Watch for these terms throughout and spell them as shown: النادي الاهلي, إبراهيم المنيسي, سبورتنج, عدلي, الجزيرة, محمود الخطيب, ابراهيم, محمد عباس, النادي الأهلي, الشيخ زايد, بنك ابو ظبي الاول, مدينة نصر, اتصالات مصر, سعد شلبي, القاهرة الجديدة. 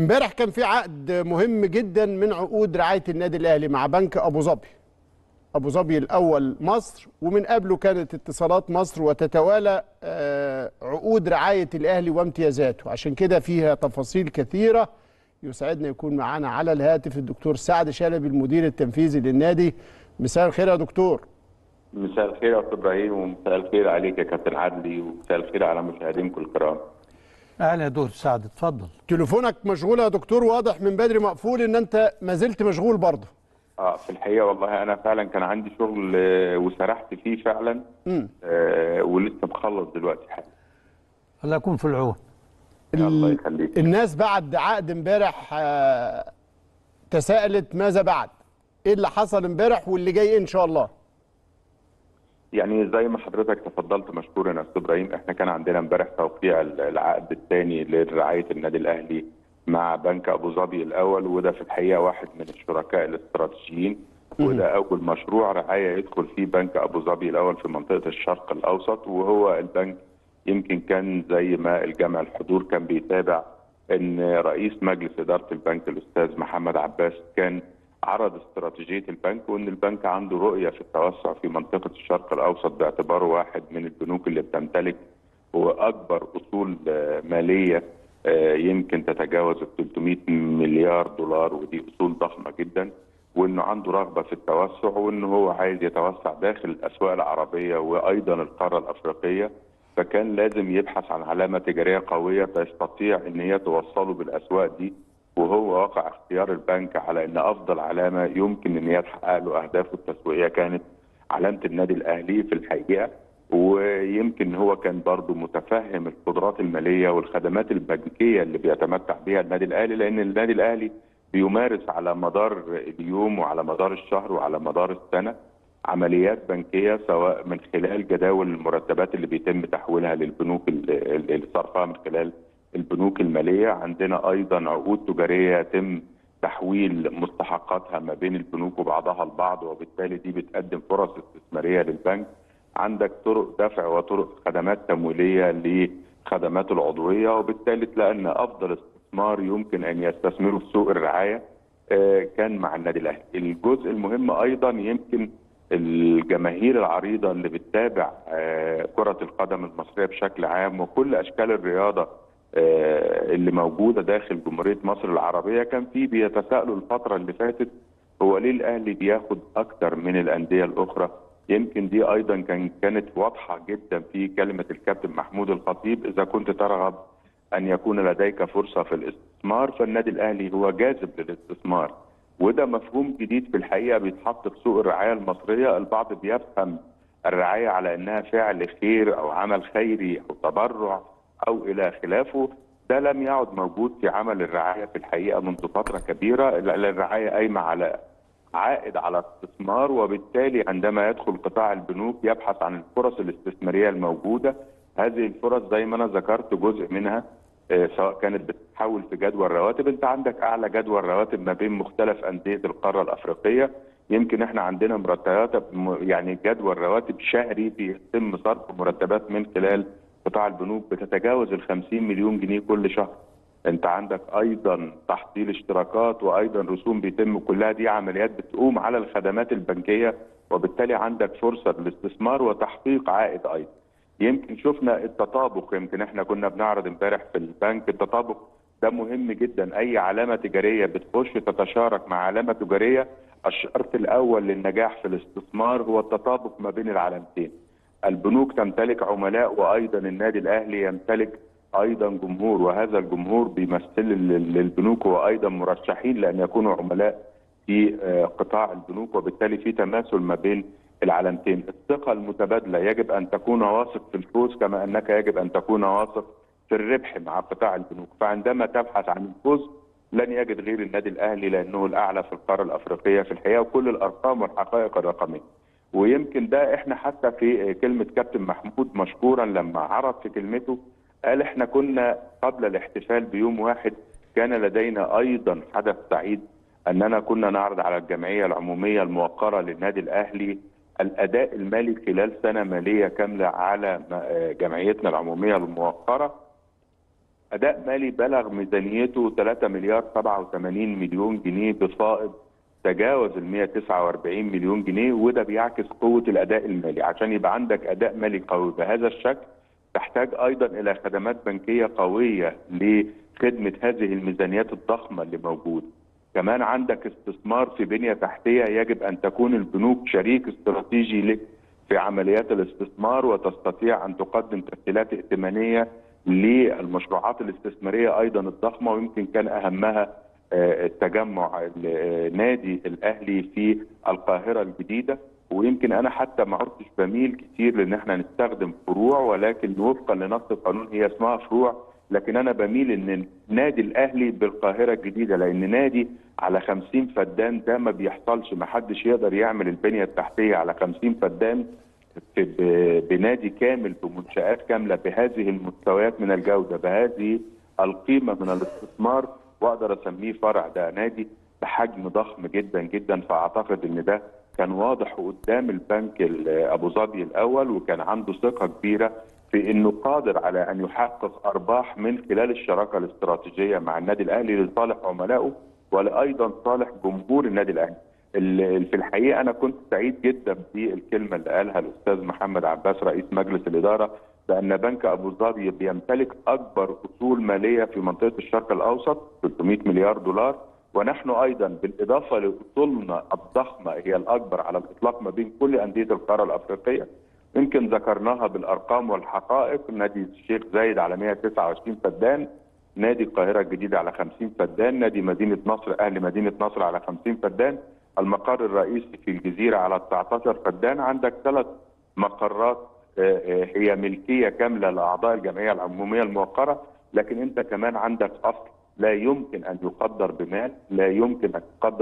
امبارح كان في عقد مهم جدا من عقود رعاية النادي الأهلي مع بنك ابو ظبي الاول مصر، ومن قبله كانت اتصالات مصر، وتتوالى عقود رعاية الأهلي وامتيازاته. عشان كده فيها تفاصيل كثيرة. يسعدنا يكون معانا على الهاتف الدكتور سعد شلبي المدير التنفيذي للنادي. مساء الخير يا دكتور. مساء الخير يا ابراهيم، ومساء الخير عليك يا كابتن عدلي، ومساء الخير على مشاهدينكم الكرام. اهلا يا دكتور سعد، اتفضل. تليفونك مشغول يا دكتور، واضح من بدري مقفول ان انت ما زلت مشغول برضه. في الحقيقه والله انا فعلا كان عندي شغل وسرحت فيه فعلا، ولسه مخلص دلوقتي حالا. الله يكون في العون. الله يخليك. الناس بعد عقد امبارح تساءلت ماذا بعد؟ ايه اللي حصل امبارح واللي جاي ان شاء الله؟ يعني زي ما حضرتك تفضلت مشكورا يا استاذ ابراهيم، احنا كان عندنا امبارح توقيع العقد الثاني لرعايه النادي الاهلي مع بنك ابو ظبي الاول، وده في الحقيقه واحد من الشركاء الاستراتيجيين، وده اول مشروع رعايه يدخل فيه بنك ابو ظبي الاول في منطقه الشرق الاوسط. وهو البنك يمكن كان زي ما الجمع الحضور كان بيتابع ان رئيس مجلس اداره البنك الاستاذ محمد عباس كان عرض استراتيجيه البنك، وان البنك عنده رؤيه في التوسع في منطقه الشرق الاوسط باعتباره واحد من البنوك اللي بتمتلك واكبر اصول ماليه يمكن تتجاوز ال 300 مليار دولار، ودي اصول ضخمه جدا، وانه عنده رغبه في التوسع، وانه هو عايز يتوسع داخل الاسواق العربيه وايضا القاره الافريقيه، فكان لازم يبحث عن علامه تجاريه قويه تستطيع ان هي توصله بالاسواق دي. وهو وقع اختيار البنك على ان افضل علامه يمكن ان هي تحقق له اهدافه التسويقيه كانت علامه النادي الاهلي في الحقيقه. ويمكن هو كان برضه متفهم القدرات الماليه والخدمات البنكيه اللي بيتمتع بها النادي الاهلي، لان النادي الاهلي بيمارس على مدار اليوم وعلى مدار الشهر وعلى مدار السنه عمليات بنكيه، سواء من خلال جداول المرتبات اللي بيتم تحويلها للبنوك اللي صرفها من خلال البنوك الماليه، عندنا ايضا عقود تجاريه يتم تحويل مستحقاتها ما بين البنوك وبعضها البعض، وبالتالي دي بتقدم فرص استثماريه للبنك، عندك طرق دفع وطرق خدمات تمويليه لخدمات العضويه، وبالتالي تلاقي ان افضل استثمار يمكن ان يستثمره في سوق الرعايه كان مع النادي الاهلي. الجزء المهم ايضا يمكن الجماهير العريضه اللي بتتابع كره القدم المصريه بشكل عام وكل اشكال الرياضه اللي موجوده داخل جمهوريه مصر العربيه، كان في بيتساءلوا الفتره اللي فاتت هو ليه الاهلي بياخد اكتر من الانديه الاخرى. يمكن دي ايضا كانت واضحه جدا في كلمه الكابتن محمود الخطيب، اذا كنت ترغب ان يكون لديك فرصه في الاستثمار فالنادي الاهلي هو جاذب للاستثمار. وده مفهوم جديد في الحقيقه بيتحط في سوق الرعايه المصريه، البعض بيفهم الرعايه على انها فعل خير او عمل خيري او تبرع أو إلى خلافه، ده لم يعد موجود في عمل الرعاية في الحقيقة منذ فترة كبيرة. الرعاية قايمة على عائد على استثمار، وبالتالي عندما يدخل قطاع البنوك يبحث عن الفرص الاستثمارية الموجودة. هذه الفرص زي ما أنا ذكرت جزء منها سواء كانت بتتحول في جدول الرواتب، أنت عندك أعلى جدول رواتب ما بين مختلف أندية القارة الأفريقية، يمكن احنا عندنا مرتبات يعني جدول رواتب شهري بيتم صرف مرتبات من خلال قطاع البنوك بتتجاوز ال 50 مليون جنيه كل شهر. انت عندك ايضا تحصيل اشتراكات وايضا رسوم بيتم، كلها دي عمليات بتقوم على الخدمات البنكيه، وبالتالي عندك فرصه للاستثمار وتحقيق عائد ايضا. يمكن شفنا التطابق، يمكن احنا كنا بنعرض امبارح في البنك التطابق ده مهم جدا، اي علامه تجاريه بتخش تتشارك مع علامه تجاريه، الشرط الاول للنجاح في الاستثمار هو التطابق ما بين العلامتين. البنوك تمتلك عملاء، وايضا النادي الاهلي يمتلك ايضا جمهور، وهذا الجمهور بيمثل للبنوك وايضا مرشحين لان يكونوا عملاء في قطاع البنوك، وبالتالي في تماثل ما بين العلامتين. الثقه المتبادله، يجب ان تكون واثق في الفوز كما انك يجب ان تكون واثق في الربح مع قطاع البنوك، فعندما تبحث عن الفوز لن يجد غير النادي الاهلي لانه الاعلى في القاره الافريقيه في الحقيقه، وكل الارقام والحقائق الرقميه. ويمكن ده احنا حتى في كلمه كابتن محمود مشكورا لما عرض في كلمته قال احنا كنا قبل الاحتفال بيوم واحد كان لدينا ايضا حدث سعيد، اننا كنا نعرض على الجمعيه العموميه الموقره للنادي الاهلي الاداء المالي خلال سنه ماليه كامله على جمعيتنا العموميه الموقره، أداء مالي بلغ ميزانيته 3 مليار 87 مليون جنيه بفائض تجاوز ال 149 مليون جنيه، وده بيعكس قوة الأداء المالي. عشان يبقى عندك أداء مالي قوي بهذا الشكل تحتاج أيضا إلى خدمات بنكية قوية لخدمة هذه الميزانيات الضخمة اللي موجودة. كمان عندك استثمار في بنية تحتية، يجب أن تكون البنوك شريك استراتيجي لك في عمليات الاستثمار وتستطيع أن تقدم تسهيلات ائتمانية للمشروعات الاستثمارية أيضا الضخمة، ويمكن كان أهمها التجمع النادي الأهلي في القاهرة الجديدة. ويمكن أنا حتى ما عدتش بميل كتير لأن احنا نستخدم فروع، ولكن وفقا لنص القانون هي اسمها فروع، لكن أنا بميل إن النادي الأهلي بالقاهرة الجديدة، لأن نادي على 50 فدان ده ما بيحصلش، ما حدش يقدر يعمل البنية التحتية على 50 فدان بنادي كامل بمنشآت كاملة بهذه المستويات من الجودة بهذه القيمة من الاستثمار، وأقدر أسميه فرع. ده نادي بحجم ضخم جدا جدا، فأعتقد إن ده كان واضح قدام البنك ابو ظبي الاول، وكان عنده ثقه كبيره في انه قادر على ان يحقق ارباح من خلال الشراكه الاستراتيجيه مع النادي الاهلي لصالح عملائه ولايضا صالح جمهور النادي الاهلي. في الحقيقه انا كنت سعيد جدا بالكلمه اللي قالها الاستاذ محمد عباس رئيس مجلس الاداره، بان بنك ابو ظبي بيمتلك اكبر اصول ماليه في منطقه الشرق الاوسط 300 مليار دولار، ونحن أيضا بالإضافة لأصولنا الضخمة هي الأكبر على الإطلاق ما بين كل أندية القارة الأفريقية. يمكن ذكرناها بالأرقام والحقائق، نادي الشيخ زايد على 129 فدان، نادي القاهرة الجديدة على 50 فدان، نادي مدينة نصر أهل مدينة نصر على 50 فدان، المقر الرئيسي في الجزيرة على 19 فدان. عندك 3 مقرات هي ملكية كاملة لأعضاء الجمعية العمومية الموقرة، لكن أنت كمان عندك أصل لا يمكن أن يقدر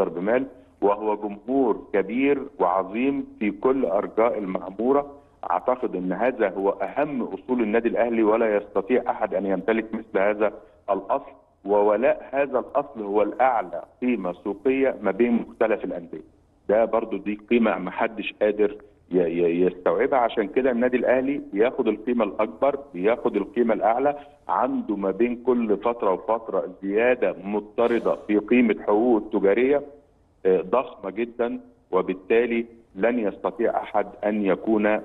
بمال، وهو جمهور كبير وعظيم في كل أرجاء المعمورة. أعتقد أن هذا هو أهم أصول النادي الأهلي، ولا يستطيع أحد أن يمتلك مثل هذا الأصل، وولاء هذا الأصل هو الأعلى قيمة سوقية ما بين مختلف الأندية. ده برضو دي قيمة محدش قادر يستوعبها، عشان كده النادي الاهلي بياخد القيمه الاكبر، بياخد القيمه الاعلى، عنده ما بين كل فتره وفتره زياده مضطرده في قيمه حقوقه التجاريه ضخمه جدا، وبالتالي لن يستطيع احد ان يكون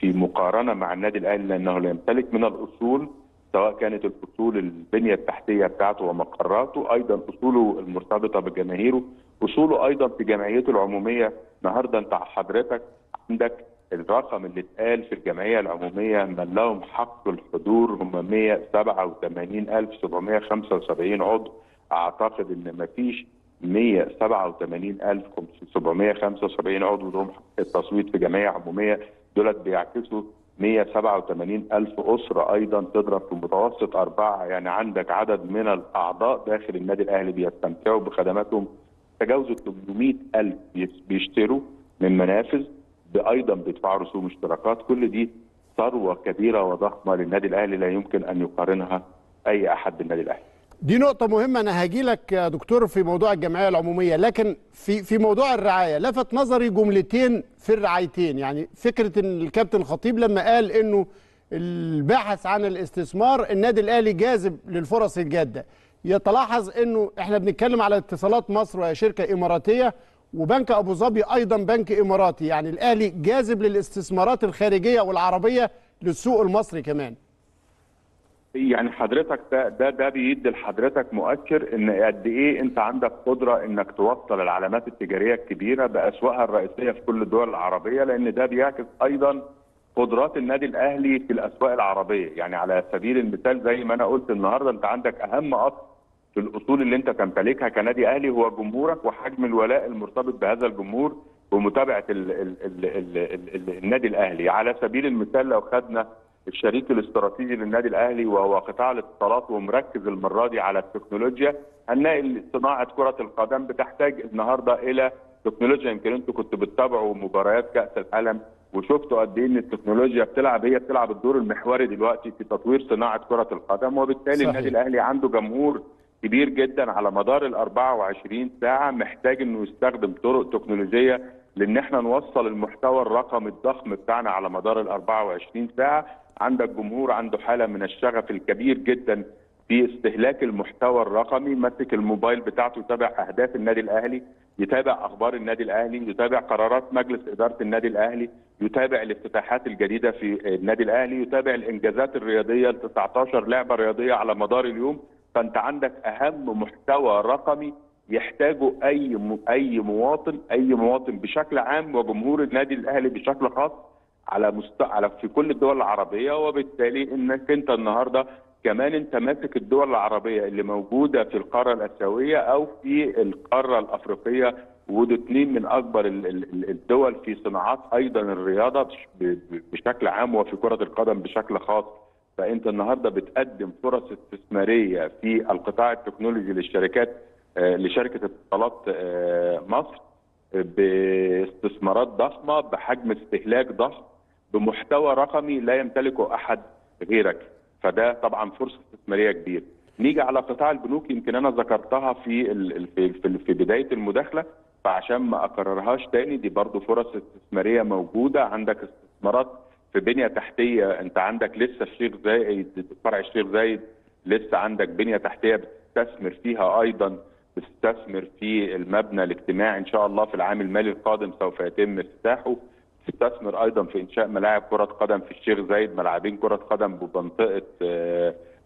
في مقارنه مع النادي الاهلي، لانه لا يمتلك من الاصول، سواء كانت الاصول البنيه التحتيه بتاعته ومقراته، ايضا اصوله المرتبطه بجماهيره، اصوله ايضا في جمعيته العموميه. النهارده انت حضرتك عندك الرقم اللي اتقال في الجمعيه العموميه من لهم حق الحضور هم 187,775 عضو. اعتقد ان ما فيش 187,775 عضو لهم حق التصويت في جمعيه عموميه، دولت بيعكسوا 187,000 اسره ايضا تضرب في متوسط 4، يعني عندك عدد من الاعضاء داخل النادي الاهلي بيستمتعوا بخدماتهم تجاوزوا 800,000 بيشتروا من منافذ، ايضا بيدفعوا رسوم اشتراكات. كل دي ثروه كبيره وضخمه للنادي الاهلي لا يمكن ان يقارنها اي احد بالنادي الاهلي. دي نقطه مهمه، انا هاجي لك يا دكتور في موضوع الجمعيه العموميه، لكن في موضوع الرعايه لفت نظري جملتين في الرعايتين. يعني فكره ان الكابتن خطيب لما قال انه الباحث عن الاستثمار النادي الاهلي جاذب للفرص الجاده، يتلاحظ انه احنا بنتكلم على اتصالات مصر وهي شركه اماراتيه، وبنك ابو ظبي ايضا بنك اماراتي، يعني الاهلي جاذب للاستثمارات الخارجيه والعربيه للسوق المصري كمان. يعني حضرتك ده بيدي لحضرتك مؤشر ان قد ايه انت عندك قدره انك توصل العلامات التجاريه الكبيره باسواقها الرئيسيه في كل الدول العربيه، لان ده بيعكس ايضا قدرات النادي الاهلي في الاسواق العربيه. يعني على سبيل المثال زي ما انا قلت النهارده، انت عندك اهم اصل في الاصول اللي انت تمتلكها كنادي اهلي هو جمهورك وحجم الولاء المرتبط بهذا الجمهور ومتابعه النادي الاهلي. على سبيل المثال لو خدنا الشريك الاستراتيجي للنادي الاهلي وهو قطاع الاتصالات، ومركز المره دي على التكنولوجيا، هنلاقي صناعه كره القدم بتحتاج النهارده الى تكنولوجيا. يمكن انتوا كنتوا بتتابعوا مباريات كاس العالم وشفتوا قد ايه ان التكنولوجيا هي بتلعب الدور المحوري دلوقتي في تطوير صناعه كره القدم، وبالتالي صحيح. النادي الاهلي عنده جمهور كبير جدا على مدار ال 24 ساعه، محتاج انه يستخدم طرق تكنولوجيه لان احنا نوصل المحتوى الرقمي الضخم بتاعنا على مدار ال 24 ساعه. عندك جمهور عنده حاله من الشغف الكبير جدا باستهلاك المحتوى الرقمي، يمسك الموبايل بتاعته يتابع اهداف النادي الاهلي، يتابع اخبار النادي الاهلي، يتابع قرارات مجلس اداره النادي الاهلي، يتابع الافتتاحات الجديده في النادي الاهلي، يتابع الانجازات الرياضيه ال 19 لعبه رياضيه على مدار اليوم. فانت عندك اهم محتوى رقمي يحتاجه اي مواطن بشكل عام وجمهور النادي الاهلي بشكل خاص على في كل الدول العربيه. وبالتالي انك انت النهارده كمان انت ماسك الدول العربيه اللي موجوده في القاره الاسيويه او في القاره الافريقيه، ودول اثنين من اكبر الدول في صناعات ايضا الرياضه بشكل عام وفي كره القدم بشكل خاص. فانت النهارده بتقدم فرص استثماريه في القطاع التكنولوجي للشركات، لشركه اتصالات مصر، باستثمارات ضخمه، بحجم استهلاك ضخم، بمحتوى رقمي لا يمتلكه احد غيرك. فده طبعا فرصه استثماريه كبيره. نيجي على قطاع البنوك، يمكن انا ذكرتها في بدايه المداخله، فعشان ما اكررهاش تاني، دي برضو فرص استثماريه موجوده. عندك استثمارات في بنيه تحتيه، انت عندك لسه الشيخ زايد، فرع الشيخ زايد لسه عندك بنيه تحتيه بتستثمر فيها ايضا، بتستثمر في المبنى الاجتماعي ان شاء الله في العام المالي القادم سوف يتم افتتاحه. تستثمر ايضا في انشاء ملاعب كره قدم في الشيخ زايد، ملعبين كره قدم بمنطقه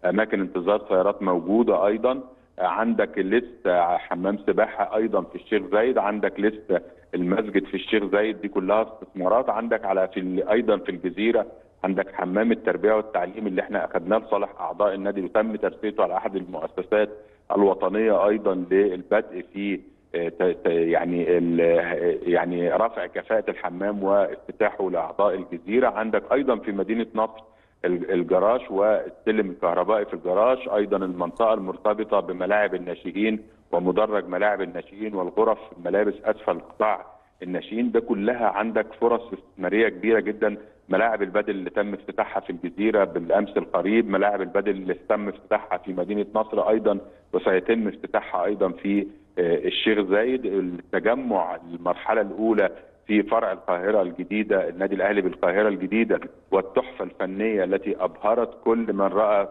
اماكن انتظار سيارات موجوده ايضا. عندك لسه حمام سباحه ايضا في الشيخ زايد، عندك لسه المسجد في الشيخ زايد، دي كلها استثمارات. عندك على ايضا في الجزيره، عندك حمام التربيه والتعليم اللي احنا اخذناه لصالح اعضاء النادي وتم ترسيته على احد المؤسسات الوطنيه ايضا للبدء في يعني رفع كفاءة الحمام وافتتاحه لأعضاء الجزيرة. عندك أيضا في مدينة نصر الجراج والسلم الكهربائي في الجراج، أيضا المنطقة المرتبطة بملاعب الناشئين ومدرج ملاعب الناشئين والغرف الملابس أسفل قطاع الناشئين، ده كلها عندك فرص استثمارية كبيرة جدا. ملاعب البادل اللي تم افتتاحها في الجزيرة بالأمس القريب، ملاعب البادل اللي تم افتتاحها في مدينة نصر أيضا وسيتم افتتاحها أيضا في الشيخ زايد. التجمع المرحلة الأولى في فرع القاهرة الجديدة، النادي الأهلي بالقاهرة الجديدة، والتحفة الفنية التي أبهرت كل من رأى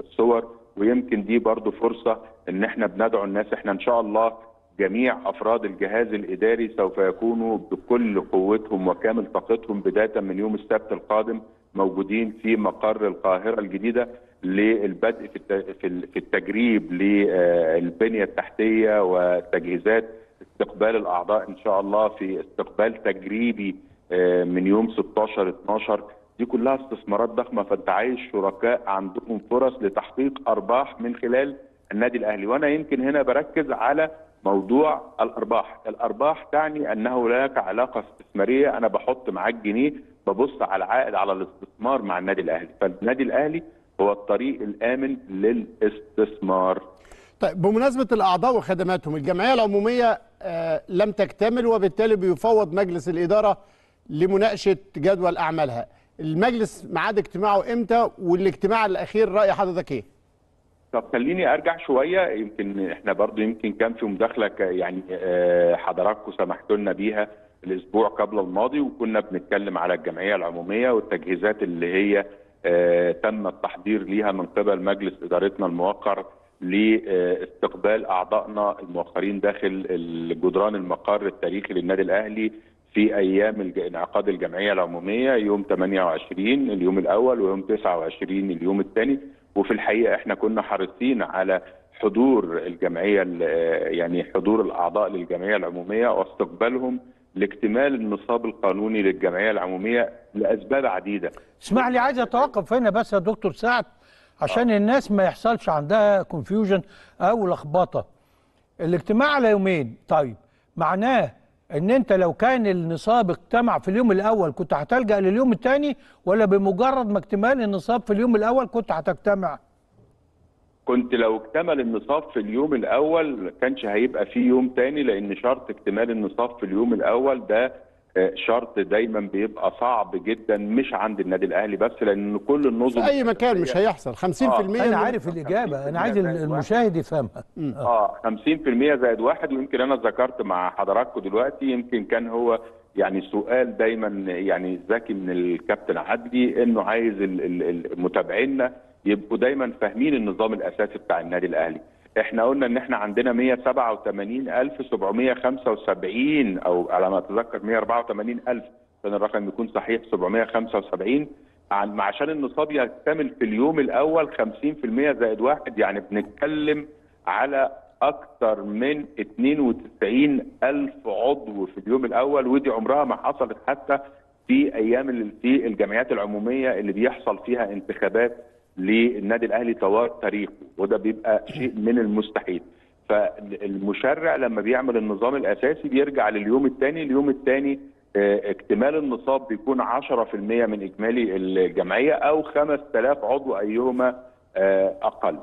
الصور. ويمكن دي برضو فرصة إن احنا بندعو الناس، احنا إن شاء الله جميع أفراد الجهاز الإداري سوف يكونوا بكل قوتهم وكامل طاقتهم بداية من يوم السبت القادم موجودين في مقر القاهرة الجديدة للبدء في التجريب للبنية التحتية والتجهيزات، استقبال الأعضاء إن شاء الله في استقبال تجريبي من يوم 16/12. دي كلها استثمارات ضخمة. فأنت عايز شركاء عندهم فرص لتحقيق أرباح من خلال النادي الأهلي. وأنا يمكن هنا بركز على موضوع الأرباح. الأرباح تعني أنه لك علاقة استثمارية، أنا بحط معاك جنيه ببص على العائد على الاستثمار مع النادي الأهلي. فالنادي الأهلي هو الطريق الآمن للاستثمار. طيب، بمناسبة الأعضاء وخدماتهم، الجمعية العمومية لم تكتمل وبالتالي بيفوض مجلس الإدارة لمناقشة جدول أعمالها. المجلس ميعاد اجتماعه إمتى، والاجتماع الأخير رأي حضرتك إيه؟ طب خليني ارجع شويه، يمكن احنا برضو يمكن كان في مداخله يعني حضراتكم سمحتوا لنا بيها الاسبوع قبل الماضي، وكنا بنتكلم على الجمعيه العموميه والتجهيزات اللي هي تم التحضير ليها من قبل مجلس ادارتنا الموقر لاستقبال اعضائنا الموقرين داخل جدران المقر التاريخي للنادي الاهلي في ايام انعقاد الجمعيه العموميه، يوم 28 اليوم الاول، ويوم 29 اليوم الثاني. وفي الحقيقه احنا كنا حريصين على حضور الجمعيه، يعني حضور الاعضاء للجمعيه العموميه واستقبالهم لاكتمال النصاب القانوني للجمعيه العموميه لاسباب عديده. اسمح لي، عايز اتوقف هنا بس يا دكتور سعد عشان الناس ما يحصلش عندها كونفيوجن او لخبطه. الاجتماع على يومين، طيب معناه ان انت لو كان النصاب اجتمع في اليوم الاول كنت هتلجأ لليوم الثاني، ولا بمجرد ما اكتمال النصاب في اليوم الاول كنت هتجتمع؟ كنت لو اكتمل النصاب في اليوم الاول ما كانش هيبقى فيه يوم ثاني، لان شرط اكتمال النصاب في اليوم الاول ده شرط دايما بيبقى صعب جدا، مش عند النادي الاهلي بس، لان كل النظم في اي مكان مش هيحصل 50%. انا عارف الاجابه، انا عايز المشاهد يفهمها. 50% زائد واحد. ويمكن انا ذكرت مع حضراتكم دلوقتي، يمكن كان هو يعني سؤال دايما يعني ذكي من الكابتن عدلي، انه عايز متابعينا يبقوا دايما فاهمين النظام الاساسي بتاع النادي الاهلي. احنا قلنا ان احنا عندنا 187,775 او على ما اتذكر 184,000 عشان الرقم يكون صحيح 775، عشان النصاب يكتمل في اليوم الاول 50% زائد واحد، يعني بنتكلم على اكثر من 92,000 عضو في اليوم الاول، ودي عمرها ما حصلت حتى في ايام في الجمعيات العموميه اللي بيحصل فيها انتخابات للنادي الاهلي طوال تاريخه، وده بيبقى شيء من المستحيل. فالمشرع لما بيعمل النظام الاساسي بيرجع لليوم الثاني، اليوم الثاني اكتمال النصاب بيكون 10% من اجمالي الجمعيه او 5000 عضو ايهما اقل.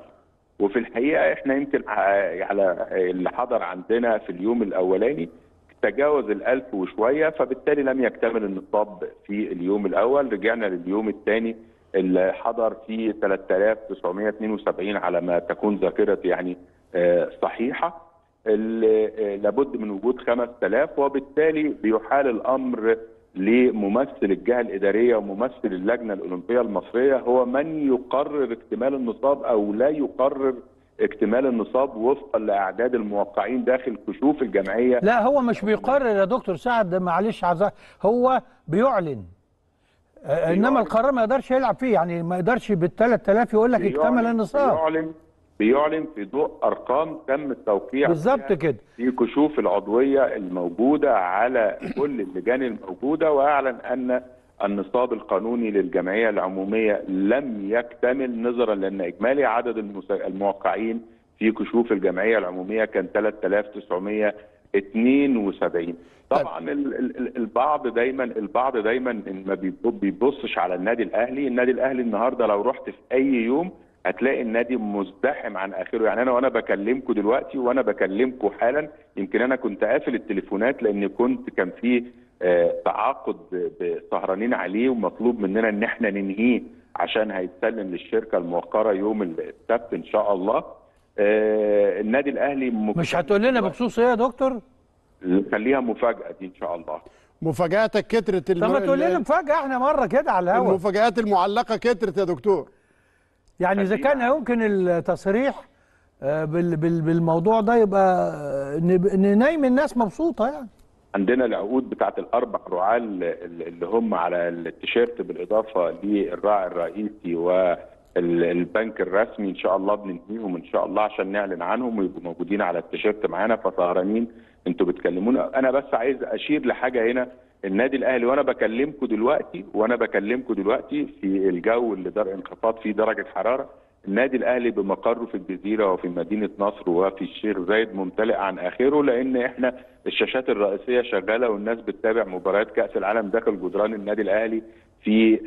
وفي الحقيقه احنا يمكن على اللي حضر عندنا في اليوم الاولاني تجاوز 1000 وشويه، فبالتالي لم يكتمل النصاب في اليوم الاول، رجعنا لليوم الثاني اللي حضر فيه 3972 على ما تكون ذاكرتي يعني صحيحه، لابد من وجود 5000، وبالتالي بيحال الامر لممثل الجهه الاداريه وممثل اللجنه الاولمبيه المصريه هو من يقرر اكتمال النصاب او لا يقرر اكتمال النصاب وفقا لاعداد الموقعين داخل كشوف الجمعيه. لا هو مش بيقرر يا دكتور سعد، معلش هو بيعلن، انما القرار ما يقدرش يلعب فيه، يعني ما يقدرش بال3000 يقول لك اكتمل النصاب. بيعلن في ضوء ارقام تم التوقيع بالظبط كده في كشوف العضويه الموجوده على كل اللجان الموجوده، واعلن ان النصاب القانوني للجمعيه العموميه لم يكتمل، نظرا لان اجمالي عدد الموقعين في كشوف الجمعيه العموميه كان 3972. طبعا البعض دايما ما بيبصش على النادي الاهلي. النادي الاهلي النهارده لو رحت في اي يوم هتلاقي النادي مزدحم عن اخره، يعني انا وانا بكلمكم دلوقتي وانا بكلمكم حالا يمكن انا كنت قافل التليفونات لان كان في تعاقد سهرانين عليه ومطلوب مننا ان احنا ننهيه عشان هيتسلم للشركه الموقره يوم السبت ان شاء الله. النادي الاهلي مش هتقول لنا بخصوص ايه يا دكتور؟ خليها مفاجاه دي ان شاء الله. مفاجاتك كترت. طب ما تقول لنا مفاجاه احنا مره كده على الهوا. المفاجات المعلقه كترت يا دكتور. يعني اذا كان يمكن التصريح بالموضوع ده يبقى ننيم الناس مبسوطه. يعني عندنا العقود بتاعت الاربع رعاه اللي هم على التيشيرت بالاضافه للراعي الرئيسي والبنك الرسمي ان شاء الله بننهيهم ان شاء الله عشان نعلن عنهم ويبقوا موجودين على التيشيرت معانا. فسهرانين انتوا بتكلمونا، انا بس عايز اشير لحاجه هنا. النادي الاهلي وانا بكلمكم دلوقتي في الجو اللي انخفاض فيه درجه حراره، النادي الاهلي بمقره في الجزيره وفي مدينه نصر وفي الشيخ زايد ممتلئ عن اخره، لان احنا الشاشات الرئيسيه شغاله والناس بتتابع مباريات كاس العالم داخل جدران النادي الاهلي في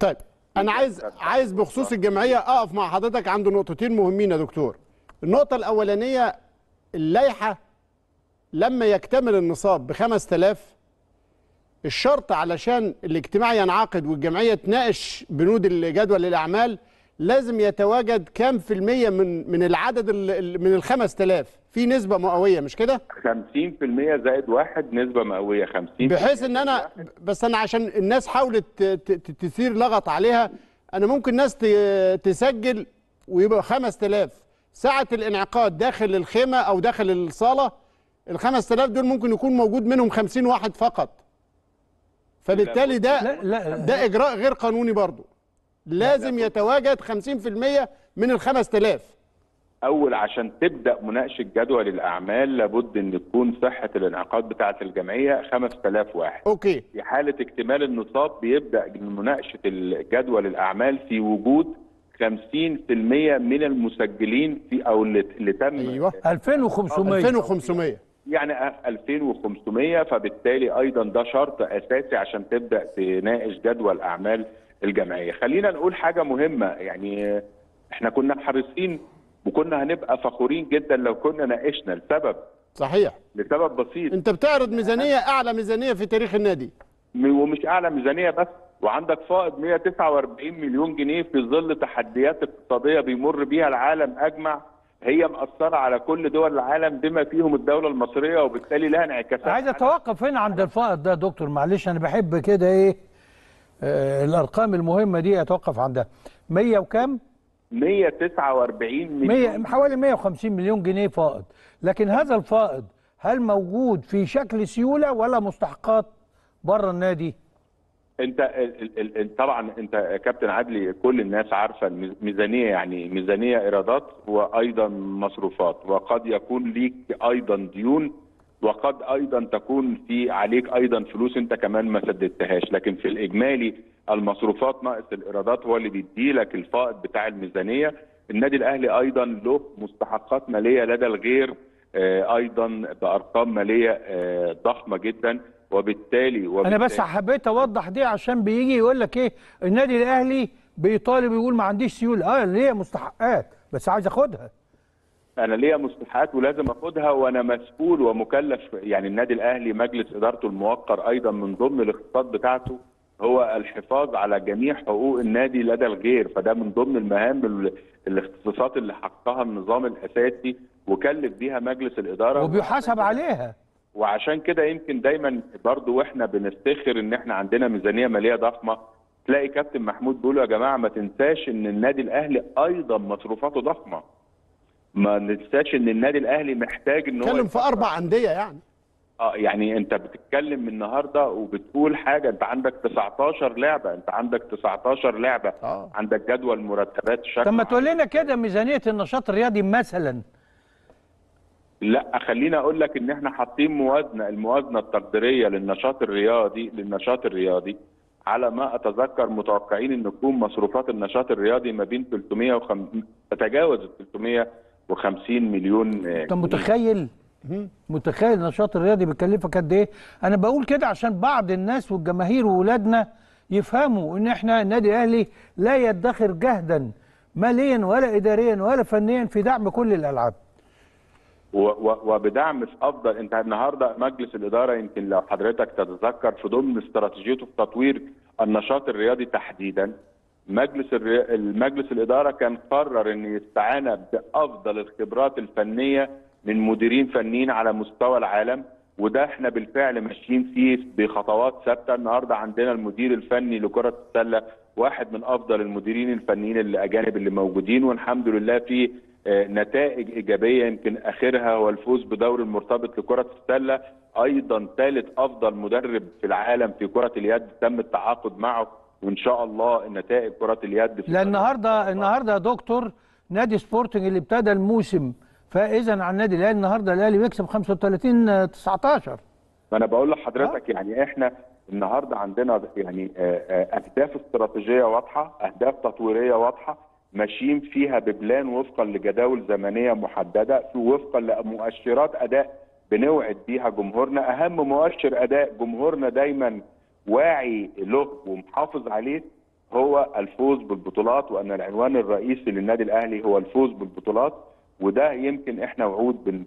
طيب انا عايز بخصوص الجمعيه اقف مع حضرتك عند نقطتين مهمين يا دكتور. النقطه الاولانيه، اللائحه لما يكتمل النصاب ب5000 الشرط علشان الاجتماع ينعقد والجمعية تناقش بنود الجدول الأعمال لازم يتواجد كام في المية من العدد من ال5000 في نسبة مئوية، مش كده؟ 50% زائد واحد نسبة مئوية 50%، بحيث ان انا بس انا عشان الناس حاولت تثير لغط عليها، انا ممكن ناس تسجل ويبقى 5000 ساعة الانعقاد داخل الخيمة او داخل الصالة، ال5000 دول ممكن يكون موجود منهم 50 واحد فقط، فبالتالي ده إجراء غير قانوني برضه. لازم يتواجد 50% من ال5000 أول عشان تبدأ مناقشة جدول الأعمال، لابد أن تكون صحة الانعقاد بتاعة الجمعية 5000 واحد. أوكي. في حالة اكتمال النصاب بيبدأ مناقشة جدول الأعمال في وجود 50% من المسجلين في أو اللي تم. أيوه 2500 يعني 2500، فبالتالي ايضا ده شرط اساسي عشان تبدا تناقش جدول اعمال الجمعيه. خلينا نقول حاجه مهمه، يعني احنا كنا حريصين وكنا هنبقى فخورين جدا لو كنا ناقشنا السبب. صحيح. لسبب بسيط، انت بتعرض ميزانيه اعلى ميزانيه في تاريخ النادي، ومش اعلى ميزانيه بس، وعندك فائض 149 مليون جنيه في ظل تحديات اقتصاديه بيمر بيها العالم اجمع، هي مأثرة على كل دول العالم بما فيهم الدولة المصرية، وبالتالي لها انعكاسات. عايز اتوقف هنا عند الفائض ده يا دكتور، معلش انا بحب كده الارقام المهمة دي اتوقف عندها. 100 وكام؟ 149 مليون، حوالي 150 مليون جنيه فائض. لكن هذا الفائض هل موجود في شكل سيولة ولا مستحقات بره النادي؟ انت طبعا انت يا كابتن عدلي كل الناس عارفه الميزانيه، يعني ميزانيه ايرادات وايضا مصروفات، وقد يكون ليك ايضا ديون، وقد ايضا تكون في عليك ايضا فلوس انت كمان ما سددتهاش، لكن في الاجمالي المصروفات ناقص الايرادات هو اللي بيديلك الفائض بتاع الميزانيه. النادي الاهلي ايضا له مستحقات ماليه لدى الغير ايضا بارقام ماليه ضخمه جدا، وبالتالي انا بس حبيت اوضح دي عشان بيجي يقول لك ايه النادي الاهلي بيطالب يقول ما عنديش سيوله، ليه مستحقات بس عايز اخدها، انا ليا مستحقات ولازم اخدها وانا مسؤول ومكلف. يعني النادي الاهلي مجلس ادارته الموقر ايضا من ضمن الاختصاصات بتاعته هو الحفاظ على جميع حقوق النادي لدى الغير، فده من ضمن المهام الاختصاصات اللي حققها النظام الاساسي وكلف بيها مجلس الاداره وبيحاسب عليها. وعشان كده يمكن دايما برضو واحنا بنفتخر ان احنا عندنا ميزانيه ماليه ضخمه، تلاقي كابتن محمود بيقول يا جماعه ما تنساش ان النادي الاهلي ايضا مصروفاته ضخمه، ما ننساش ان النادي الاهلي محتاج ان هو بتتكلم في 4 أندية يعني يعني انت بتتكلم من النهارده وبتقول حاجه، انت عندك 19 لعبه، عندك جدول مرتبات شكل. طب ما تقول لنا كده ميزانيه النشاط الرياضي مثلا. لا خليني اقول لك ان احنا حاطين موازنه، الموازنه التقديريه للنشاط الرياضي على ما اتذكر متوقعين ان تكون مصروفات النشاط الرياضي ما بين 350 تتجاوز 350 مليون. انت متخيل؟ النشاط الرياضي بيكلفك قد ايه؟ انا بقول كده عشان بعض الناس والجماهير واولادنا يفهموا ان احنا النادي الاهلي لا يدخر جهدا ماليا ولا اداريا ولا فنيا في دعم كل الالعاب. وبدعم في افضل. انت النهارده مجلس الاداره يمكن لو حضرتك تتذكر في ضمن استراتيجيته في تطوير النشاط الرياضي تحديدا مجلس الاداره كان قرر ان يستعان بافضل الخبرات الفنيه من مديرين فنيين على مستوى العالم، وده احنا بالفعل ماشيين فيه بخطوات ثابته. النهارده عندنا المدير الفني لكره السله واحد من افضل المديرين الفنيين الاجانب اللي موجودين، والحمد لله في نتائج ايجابيه يمكن اخرها هو الفوز بدوري المرتبط لكره السله، ايضا ثالث افضل مدرب في العالم في كره اليد تم التعاقد معه، وان شاء الله نتائج كره اليد في النهارده يا دكتور نادي سبورتنج اللي ابتدى الموسم فائزا عن النادي الاهلي، النهارده الاهلي بيكسب 35-19. ما انا بقول لحضرتك يعني احنا النهارده عندنا يعني اهداف استراتيجيه واضحه، اهداف تطويريه واضحه ماشيين فيها ببلان وفقا لجداول زمنيه محدده، وفقا لمؤشرات اداء بنوعد بيها جمهورنا. اهم مؤشر اداء جمهورنا دايما واعي له ومحافظ عليه هو الفوز بالبطولات، وان العنوان الرئيسي للنادي الاهلي هو الفوز بالبطولات، وده يمكن احنا وعود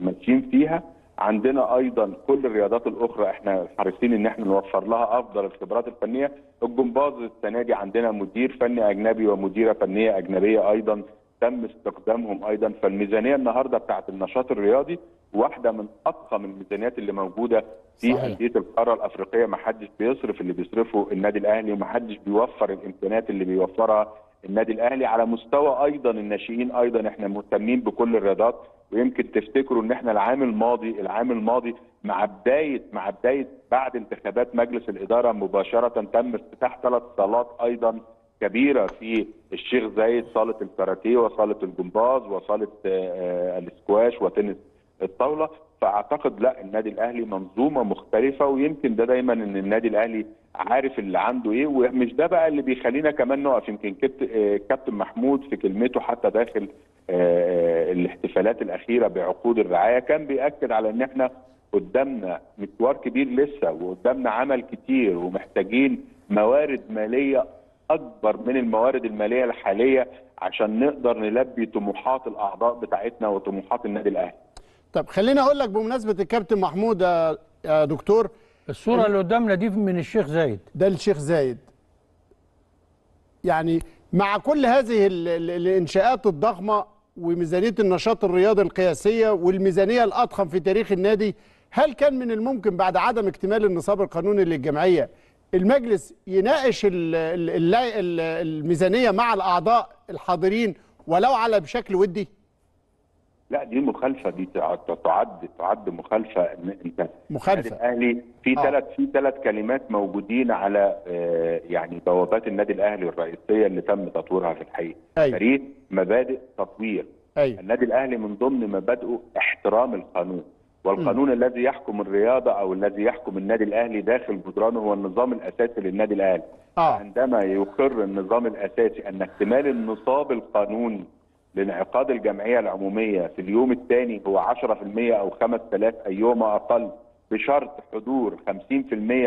ماشيين فيها. عندنا ايضا كل الرياضات الاخرى احنا حريصين ان احنا نوفر لها افضل الخبرات الفنيه. الجمباز السنه دي عندنا مدير فني اجنبي ومديره فنيه اجنبيه ايضا تم استخدامهم ايضا. فالميزانيه النهارده بتاعت النشاط الرياضي واحده من اضخم الميزانيات اللي موجوده في انديه القاره الافريقيه، ما حدش بيصرف اللي بيصرفه النادي الاهلي، وما حدش بيوفر الامكانيات اللي بيوفرها النادي الاهلي على مستوى ايضا الناشئين. ايضا احنا مهتمين بكل الرياضات، ويمكن تفتكروا ان احنا العام الماضي مع بدايه بعد انتخابات مجلس الاداره مباشره تم افتتاح 3 صالات ايضا كبيره في الشيخ زايد، صاله الكاراتيه وصاله الجمباز وصاله الاسكواش وتنس الطاوله. فاعتقد لا النادي الاهلي منظومه مختلفه، ويمكن ده دايما ان النادي الاهلي عارف اللي عنده ايه، ومش ده بقى اللي بيخلينا كمان نقف. يمكن كابتن محمود في كلمته حتى داخل الاحتفالات الاخيره بعقود الرعايه كان بيأكد على ان احنا قدامنا مشوار كبير لسه، وقدامنا عمل كتير، ومحتاجين موارد ماليه اكبر من الموارد الماليه الحاليه عشان نقدر نلبي طموحات الاعضاء بتاعتنا وطموحات النادي الاهلي. طب خليني اقول لك بمناسبه الكابتن محمود يا دكتور، الصوره اللي قدامنا دي من الشيخ زايد، ده الشيخ زايد. يعني مع كل هذه الانشاءات الضخمه وميزانيه النشاط الرياضي القياسيه والميزانيه الاضخم في تاريخ النادي، هل كان من الممكن بعد عدم اكتمال النصاب القانوني للجمعيه المجلس يناقش الميزانية مع الأعضاء الحاضرين ولو على بشكل ودي؟ لا دي مخالفة، دي تعد مخالفة. انت مخالفة. الأهلي في ثلاث كلمات موجودين على يعني بوابات النادي الأهلي الرئيسية اللي تم تطويرها في الحقيقة. فريق مبادئ تطوير. النادي الأهلي من ضمن مبادئه احترام القانون، والقانون الذي يحكم الرياضة أو الذي يحكم النادي الأهلي داخل جدرانه هو النظام الأساسي للنادي الأهلي. عندما يقر النظام الأساسي أن اكتمال النصاب القانوني لانعقاد الجمعية العمومية في اليوم الثاني هو 10% أو 5000 أيهما أقل، بشرط حضور 50%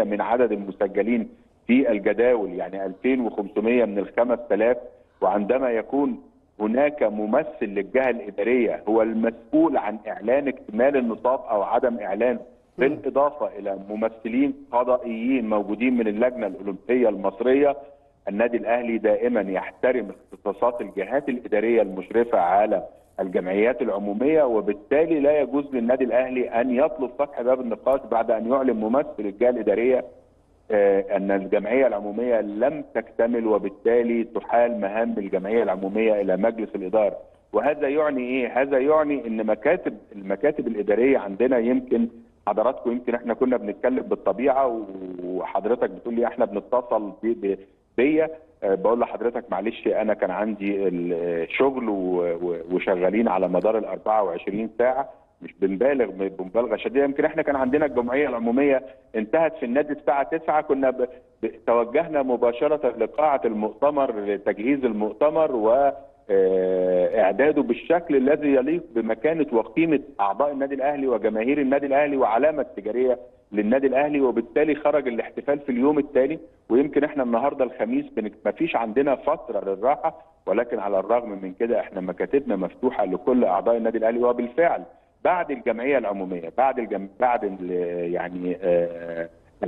من عدد المسجلين في الجداول، يعني 2500 من ال 5000، وعندما يكون هناك ممثل للجهة الإدارية هو المسؤول عن إعلان اكتمال النصاب أو عدم إعلانه، بالإضافة إلى ممثلين قضائيين موجودين من اللجنة الأولمبية المصرية. النادي الأهلي دائما يحترم اختصاصات الجهات الإدارية المشرفة على الجمعيات العمومية، وبالتالي لا يجوز للنادي الأهلي أن يطلب فتح باب النقاش بعد أن يعلن ممثل الجهة الإدارية أن الجمعية العمومية لم تكتمل، وبالتالي تحال مهام الجمعية العمومية إلى مجلس الإدارة. وهذا يعني إيه؟ هذا يعني إن المكاتب الإدارية عندنا، يمكن حضراتكم يمكن إحنا كنا بنتكلم بالطبيعة وحضرتك بتقول لي إحنا بنتصل بيا، بقول لحضرتك معلش أنا كان عندي الشغل وشغالين على مدار ال 24 ساعة، مش بنبالغ بمبالغه شديده، يمكن احنا كان عندنا الجمعيه العموميه انتهت في النادي الساعه 9، كنا توجهنا مباشره لقاعه المؤتمر لتجهيز المؤتمر واعداده بالشكل الذي يليق بمكانه وقيمه اعضاء النادي الاهلي وجماهير النادي الاهلي وعلامه تجاريه للنادي الاهلي، وبالتالي خرج الاحتفال في اليوم التالي. ويمكن احنا النهارده الخميس ما فيش عندنا فتره للراحه، ولكن على الرغم من كده احنا مكاتبنا مفتوحه لكل اعضاء النادي الاهلي. وبالفعل بعد الجمعية العمومية، بعد يعني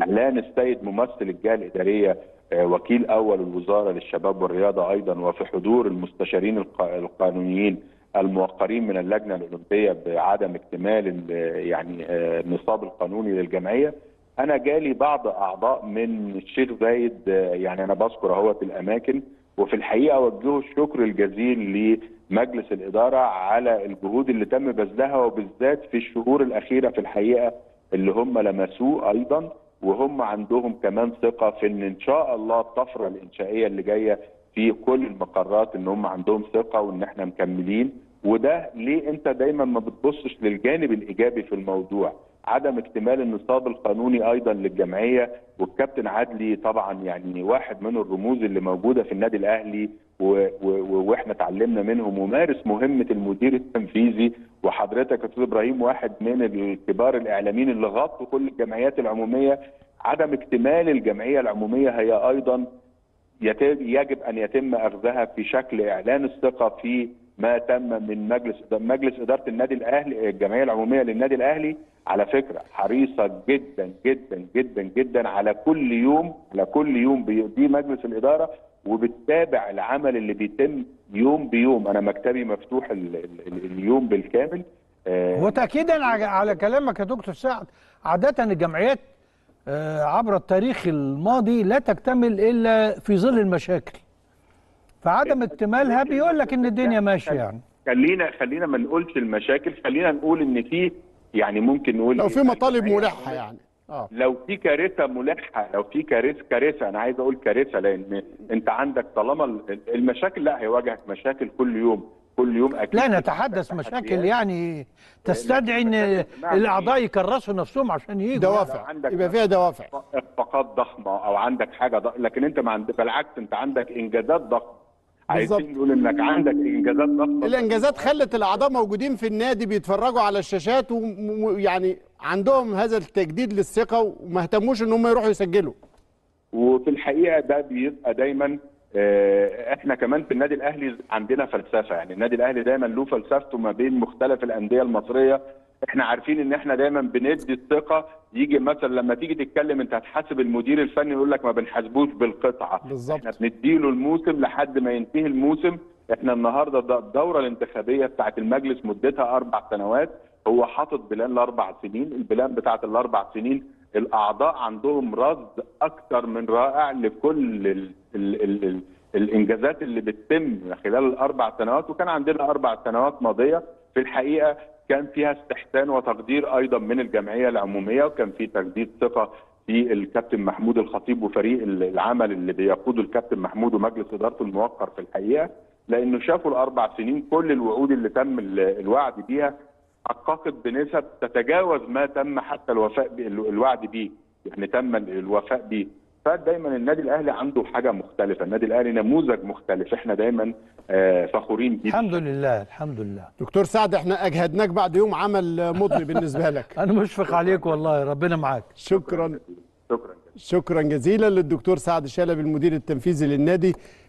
إعلان السيد ممثل الجهة الإدارية وكيل أول الوزارة للشباب والرياضة أيضا، وفي حضور المستشارين القانونيين الموقرين من اللجنة الأولمبية بعدم اكتمال يعني النصاب القانوني للجمعية، أنا جالي بعض أعضاء من الشيخ زايد، يعني أنا بذكر أهو في الأماكن، وفي الحقيقة وجهوا الشكر الجزيل مجلس الإدارة على الجهود اللي تم بذلها، وبالذات في الشهور الأخيرة في الحقيقة اللي هم لمسوه أيضا، وهم عندهم كمان ثقة في إن شاء الله الطفرة الإنشائية اللي جاية في كل المقرات، إن هم عندهم ثقة وإن إحنا مكملين. وده ليه أنت دايما ما بتبصش للجانب الإيجابي في الموضوع، عدم اكتمال النصاب القانوني أيضا للجمعية، والكابتن عدلي طبعا يعني واحد من الرموز اللي موجودة في النادي الأهلي، واحنا اتعلمنا منه ممارس مهمه المدير التنفيذي، وحضرتك يا استاذ ابراهيم واحد من الكبار الاعلاميين اللي غطوا كل الجمعيات العموميه. عدم اكتمال الجمعيه العموميه هي ايضا يجب ان يتم اخذها في شكل اعلان الثقه في ما تم من مجلس اداره النادي الاهلي. الجمعيه العموميه للنادي الاهلي على فكره حريصه جدا جدا جدا جدا على كل يوم، بيقضيه مجلس الاداره، وبتتابع العمل اللي بيتم يوم بيوم. انا مكتبي مفتوح اليوم بالكامل. وتاكيدا على كلامك يا دكتور سعد، عاده الجمعيات عبر التاريخ الماضي لا تكتمل الا في ظل المشاكل، فعدم اكتمالها بيقول لك ان الدنيا ماشيه. يعني خلينا ما نقولش المشاكل، خلينا نقول ان في يعني ممكن نقول لو في مطالب ملحه، يعني لو في كارثه ملحه، لو في كارثه، انا عايز اقول كارثه، لان انت عندك طالما المشاكل لا هيواجهك مشاكل كل يوم كل يوم اكيد. لا نتحدث مشاكل يعني تستدعي ان الاعضاء يكرسوا نفسهم عشان يجوا، دوافع، يبقى فيها دوافع، اخفاقات ضخمه او عندك حاجه لكن انت ما عندك، بالعكس انت عندك انجازات ضخمه. عايزين نقول انك عندك انجازات ضخمه، الانجازات خلت الاعضاء موجودين في النادي بيتفرجوا على الشاشات، ويعني عندهم هذا التجديد للثقه وما اهتموش ان هم يروحوا يسجلوا. وفي الحقيقه ده بيبقى دايما احنا كمان في النادي الاهلي عندنا فلسفه، يعني النادي الاهلي دايما له فلسفته ما بين مختلف الانديه المصريه. احنا عارفين ان احنا دايما بندي الثقه، يجي مثلا لما تيجي تتكلم انت هتحاسب المدير الفني يقول لك ما بنحاسبوش بالقطعه، بالظبط احنا بنديله الموسم لحد ما ينتهي الموسم. احنا النهارده الدوره الانتخابيه بتاعه المجلس مدتها 4 سنوات، هو حاطط بلان ل4 سنين، البلان بتاعه ال4 سنين الاعضاء عندهم رد اكثر من رائع لكل ال الانجازات اللي بتتم خلال ال4 سنوات، وكان عندنا 4 سنوات ماضيه في الحقيقه كان فيها استحسان وتقدير ايضا من الجمعيه العموميه، وكان في تجديد ثقه في الكابتن محمود الخطيب وفريق العمل اللي بيقوده الكابتن محمود ومجلس ادارته الموقر في الحقيقه، لانه شافوا ال4 سنين كل الوعود اللي تم الوعد بيها حققت بنسب تتجاوز ما تم حتى الوفاء الوعد بيه، يعني تم الوفاء بيه. فدايما النادي الاهلي عنده حاجه مختلفه، النادي الاهلي نموذج مختلف، احنا دايما فخورين بيه. الحمد لله الحمد لله. دكتور سعد احنا اجهدناك بعد يوم عمل مضني بالنسبه لك. انا مشفق عليك والله، ربنا معاك. شكرا شكرا جزيلا للدكتور سعد شلبي المدير التنفيذي للنادي